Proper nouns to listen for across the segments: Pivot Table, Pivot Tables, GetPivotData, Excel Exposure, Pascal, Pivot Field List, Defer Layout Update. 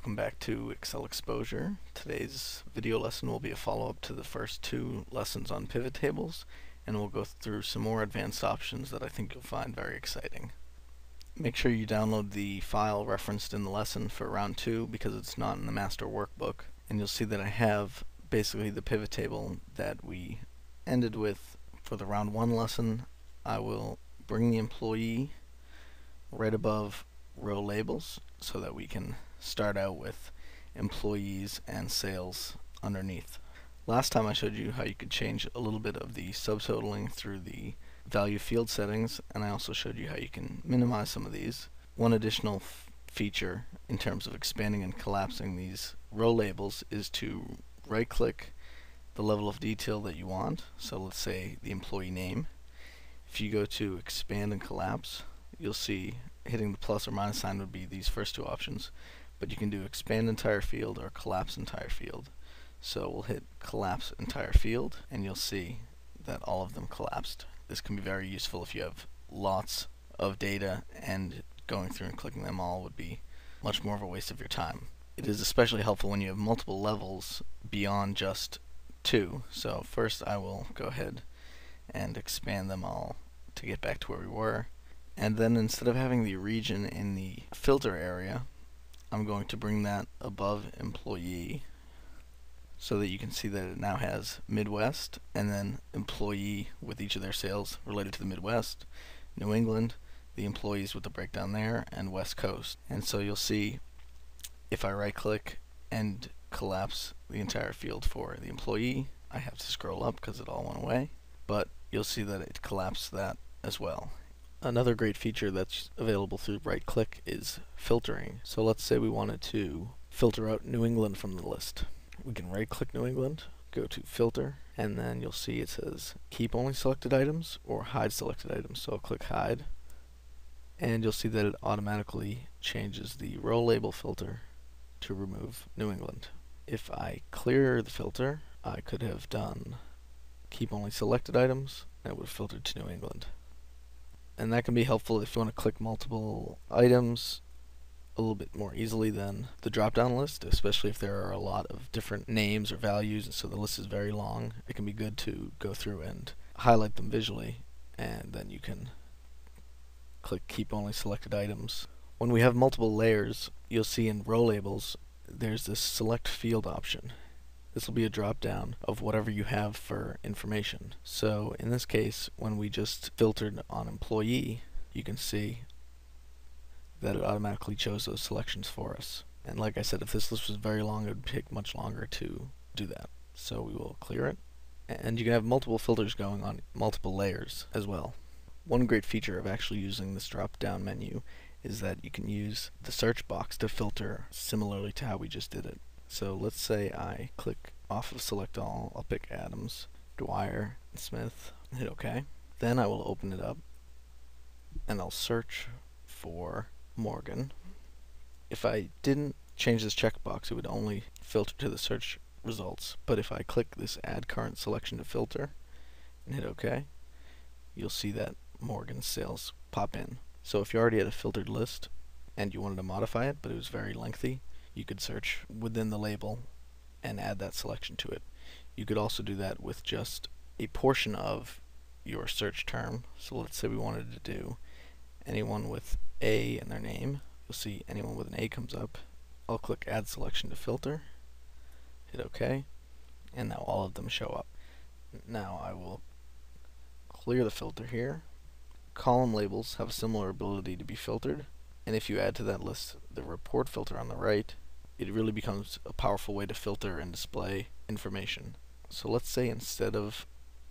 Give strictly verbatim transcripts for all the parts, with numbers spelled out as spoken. Welcome back to Excel Exposure. Today's video lesson will be a follow-up to the first two lessons on pivot tables, and we'll go through some more advanced options that I think you'll find very exciting. Make sure you download the file referenced in the lesson for round two because it's not in the master workbook, and you'll see that I have basically the pivot table that we ended with for the round one lesson. I will bring the employee right above row labels so that we can start out with employees and sales underneath. Last time I showed you how you could change a little bit of the subtotaling through the value field settings, and I also showed you how you can minimize some of these. One additional feature in terms of expanding and collapsing these row labels is to right click the level of detail that you want. So let's say the employee name. If you go to expand and collapse, you'll see hitting the plus or minus sign would be these first two options, but you can do expand entire field or collapse entire field. So we'll hit collapse entire field, and you'll see that all of them collapsed. This can be very useful if you have lots of data, and going through and clicking them all would be much more of a waste of your time. It is especially helpful when you have multiple levels beyond just two. So first I will go ahead and expand them all to get back to where we were. And then instead of having the region in the filter area, I'm going to bring that above employee so that you can see that it now has Midwest, and then employee with each of their sales related to the Midwest, New England, the employees with the breakdown there, and West Coast. And so you'll see if I right click and collapse the entire field for the employee, I have to scroll up because it all went away, but you'll see that it collapsed that as well. Another great feature that's available through right click is filtering. So let's say we wanted to filter out New England from the list. We can right click New England, go to filter, and then you'll see it says keep only selected items or hide selected items. So I'll click hide, and you'll see that it automatically changes the row label filter to remove New England. If I clear the filter, I could have done keep only selected items, and it would have filtered to New England. And that can be helpful if you want to click multiple items a little bit more easily than the drop-down list, especially if there are a lot of different names or values, and so the list is very long. It can be good to go through and highlight them visually, and then you can click keep only selected items. When we have multiple layers, you'll see in row labels there's this select field option. This will be a drop-down of whatever you have for information. So in this case, when we just filtered on employee, you can see that it automatically chose those selections for us. And like I said, if this list was very long, it would take much longer to do that. So we will clear it. And you can have multiple filters going on multiple layers as well. One great feature of actually using this drop-down menu is that you can use the search box to filter similarly to how we just did it. So let's say I click off of select all, I'll pick Adams, Dwyer, Smith, hit OK. Then I will open it up and I'll search for Morgan. If I didn't change this checkbox, it would only filter to the search results, but if I click this add current selection to filter and hit OK, you'll see that Morgan's sales pop in. So if you already had a filtered list and you wanted to modify it, but it was very lengthy, you could search within the label and add that selection to it. You could also do that with just a portion of your search term. So let's say we wanted to do anyone with A in their name. You'll see anyone with an A comes up. I'll click add selection to filter, hit OK, and now all of them show up. Now I will clear the filter here. Column labels have a similar ability to be filtered, and if you add to that list the report filter on the right, it really becomes a powerful way to filter and display information. So let's say instead of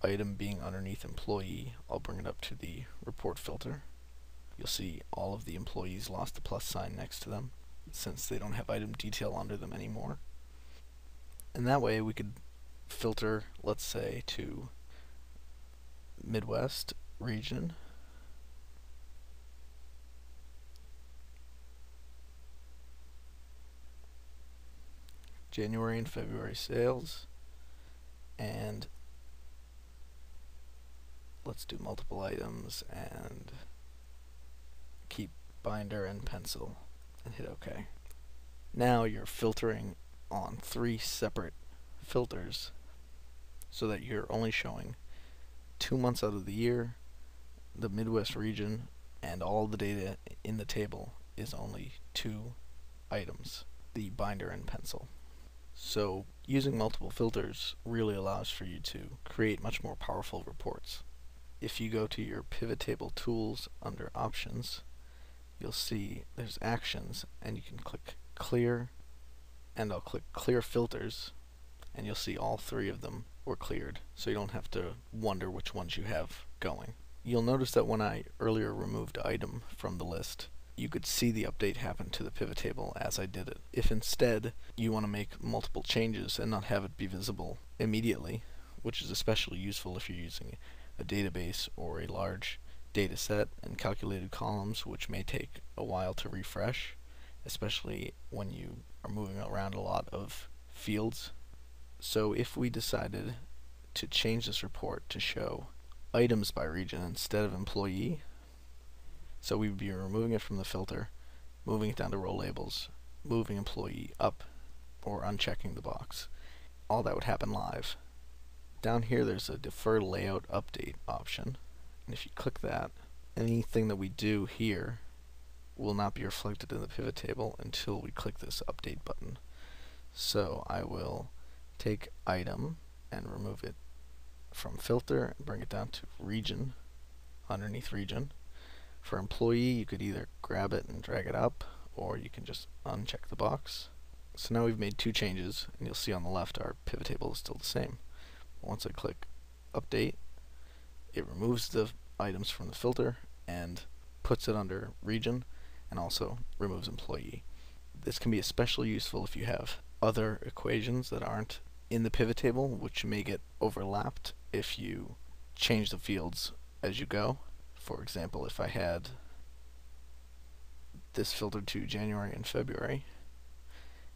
item being underneath employee, I'll bring it up to the report filter. You'll see all of the employees lost the plus sign next to them since they don't have item detail under them anymore. And that way we could filter, let's say, to Midwest region, January and February sales, and let's do multiple items and keep binder and pencil and hit OK. Now you're filtering on three separate filters so that you're only showing two months out of the year, the Midwest region, and all the data in the table is only two items, the binder and pencil. So using multiple filters really allows for you to create much more powerful reports. If you go to your pivot table tools under options, you'll see there's actions, and you can click clear, and I'll click clear filters, and you'll see all three of them were cleared, so you don't have to wonder which ones you have going. You'll notice that when I earlier removed item from the list, you could see the update happen to the pivot table as I did it. If instead you want to make multiple changes and not have it be visible immediately, which is especially useful if you're using a database or a large data set and calculated columns, which may take a while to refresh, especially when you are moving around a lot of fields. So if we decided to change this report to show items by region instead of employee, so we'd be removing it from the filter, moving it down to row labels, moving employee up, or unchecking the box. All that would happen live. Down here there's a Defer Layout Update option, and if you click that, anything that we do here will not be reflected in the pivot table until we click this update button. So I will take item and remove it from filter and bring it down to region, underneath region. For employee, you could either grab it and drag it up, or you can just uncheck the box. So now we've made two changes, and you'll see on the left our pivot table is still the same. Once I click update, it removes the items from the filter and puts it under region, and also removes employee. This can be especially useful if you have other equations that aren't in the pivot table, which may get overlapped if you change the fields as you go. For example, if I had this filtered to January and February,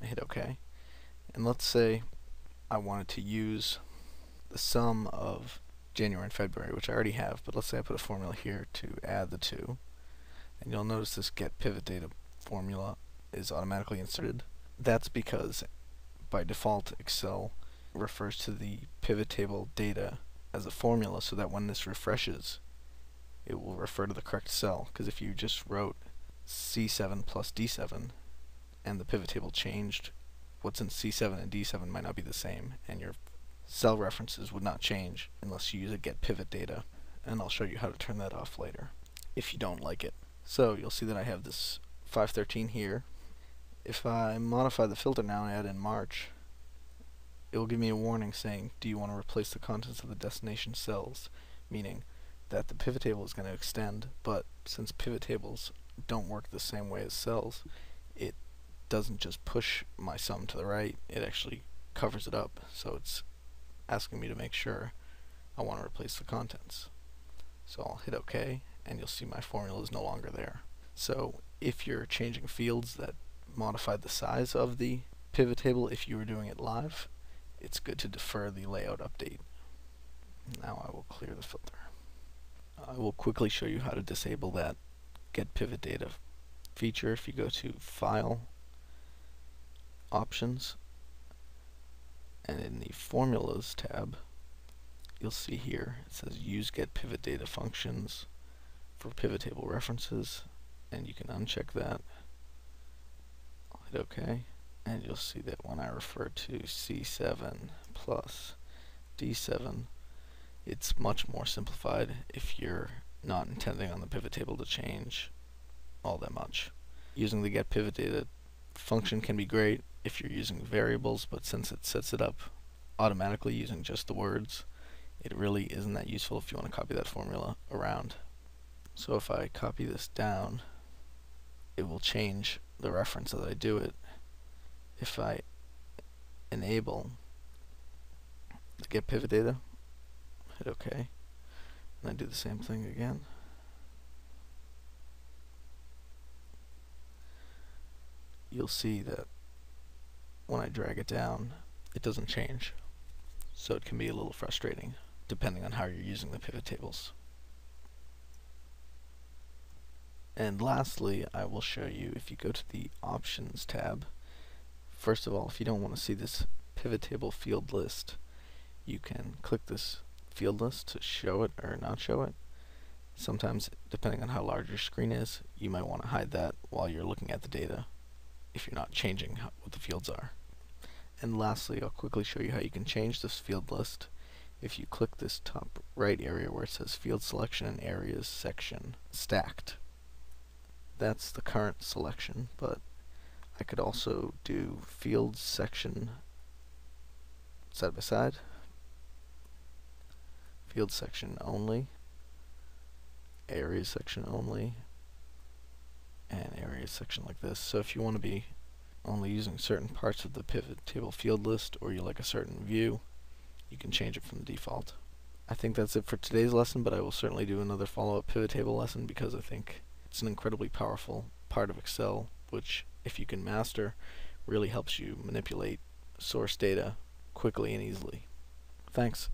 I hit OK, and let's say I wanted to use the sum of January and February, which I already have, but let's say I put a formula here to add the two, and you'll notice this GetPivotData formula is automatically inserted. That's because by default Excel refers to the pivot table data as a formula, so that when this refreshes, it will refer to the correct cell, because if you just wrote C seven plus D seven and the pivot table changed, what's in C seven and D seven might not be the same, and your cell references would not change unless you use a get pivot data, and I'll show you how to turn that off later if you don't like it. So you'll see that I have this five thirteen here. If I modify the filter now and add in March, it will give me a warning saying, do you want to replace the contents of the destination cells, meaning that the pivot table is going to extend, but since pivot tables don't work the same way as cells, it doesn't just push my sum to the right, it actually covers it up, so it's asking me to make sure I want to replace the contents. So I'll hit OK, and you'll see my formula is no longer there. So if you're changing fields that modify the size of the pivot table, if you were doing it live, it's good to defer the layout update. Now I will clear the filter. I will quickly show you how to disable that Get Pivot Data feature. If you go to File, Options, and in the Formulas tab, you'll see here it says Use Get Pivot Data Functions for Pivot Table References, and you can uncheck that. I'll hit OK, and you'll see that when I refer to C seven plus D seven, it's much more simplified if you're not intending on the pivot table to change all that much. Using the GetPivotData function can be great if you're using variables, but since it sets it up automatically using just the words, it really isn't that useful if you want to copy that formula around. So if I copy this down, it will change the reference as I do it. If I enable the GetPivotData, hit OK, and then do the same thing again. You'll see that when I drag it down, it doesn't change, so it can be a little frustrating depending on how you're using the pivot tables. And lastly, I will show you, if you go to the Options tab, First of all, if you don't want to see this pivot table field list, you can click this field list to show it or not show it. Sometimes, depending on how large your screen is, you might want to hide that while you're looking at the data if you're not changing how, what the fields are. And lastly, I'll quickly show you how you can change this field list. If you click this top right area where it says Field Selection and Areas section, Stacked. That's the current selection, but I could also do Field Section Side by Side, Field Section Only, Area Section Only, and Area Section like this. So if you want to be only using certain parts of the pivot table field list, or you like a certain view, you can change it from the default. I think that's it for today's lesson, but I will certainly do another follow-up pivot table lesson because I think it's an incredibly powerful part of Excel, which, if you can master, really helps you manipulate source data quickly and easily. Thanks.